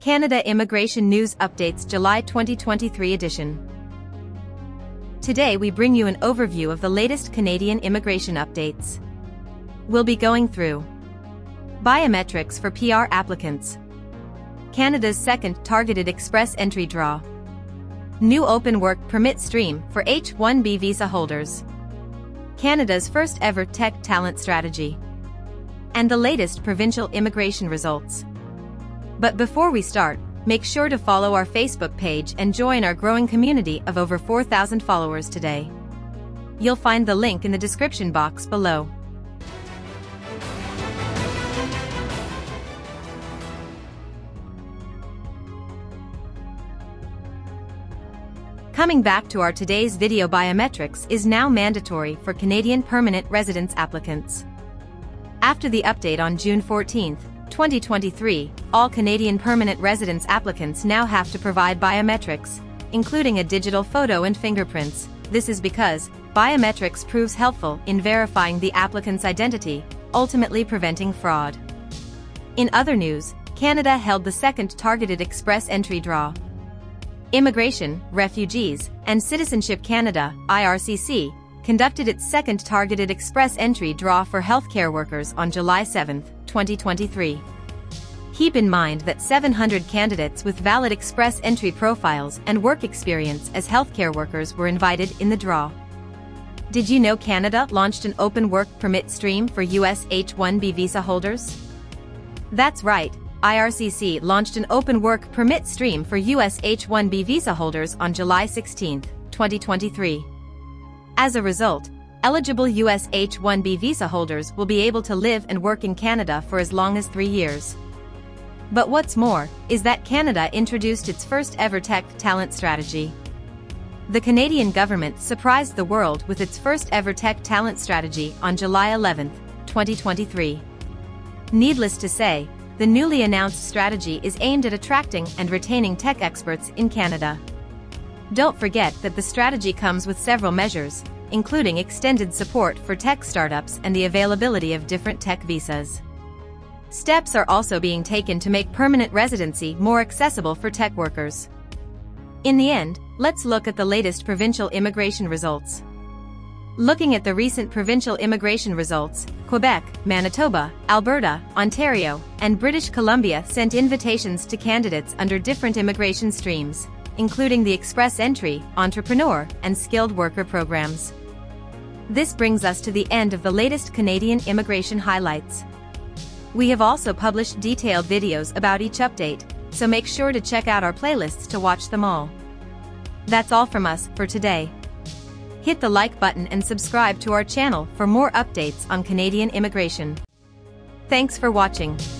Canada Immigration News Updates July 2023 edition. Today we bring you an overview of the latest Canadian immigration updates. We'll be going through biometrics for PR applicants, Canada's second targeted express entry draw, new open work permit stream for H-1B visa holders, Canada's first ever tech talent strategy, and the latest provincial immigration results. But before we start, make sure to follow our Facebook page and join our growing community of over 4,000 followers today. You'll find the link in the description box below. Coming back to our today's video, biometrics is now mandatory for Canadian permanent residence applicants. After the update on June 14, 2023, all Canadian permanent residence applicants now have to provide biometrics, including a digital photo and fingerprints. This is because biometrics proves helpful in verifying the applicant's identity, ultimately preventing fraud. In other news, Canada held the second targeted express entry draw. Immigration, Refugees, and Citizenship Canada (IRCC) conducted its second targeted express entry draw for healthcare workers on July 7, 2023. Keep in mind that 700 candidates with valid express entry profiles and work experience as healthcare workers were invited in the draw. Did you know Canada launched an open work permit stream for US H-1B visa holders? That's right, IRCC launched an open work permit stream for US H-1B visa holders on July 16, 2023. As a result, eligible US H-1B visa holders will be able to live and work in Canada for as long as 3 years. But what's more, is that Canada introduced its first ever tech talent strategy. The Canadian government surprised the world with its first ever tech talent strategy on July 11, 2023. Needless to say, the newly announced strategy is aimed at attracting and retaining tech experts in Canada. Don't forget that the strategy comes with several measures, including extended support for tech startups and the availability of different tech visas. Steps are also being taken to make permanent residency more accessible for tech workers. In the end, let's look at the latest provincial immigration results. Looking at the recent provincial immigration results, Quebec, Manitoba, Alberta, Ontario, and British Columbia sent invitations to candidates under different immigration streams, including the Express Entry, Entrepreneur, and Skilled Worker programs. This brings us to the end of the latest Canadian immigration highlights. We have also published detailed videos about each update, so make sure to check out our playlists to watch them all. That's all from us for today. Hit the like button and subscribe to our channel for more updates on Canadian immigration. Thanks for watching.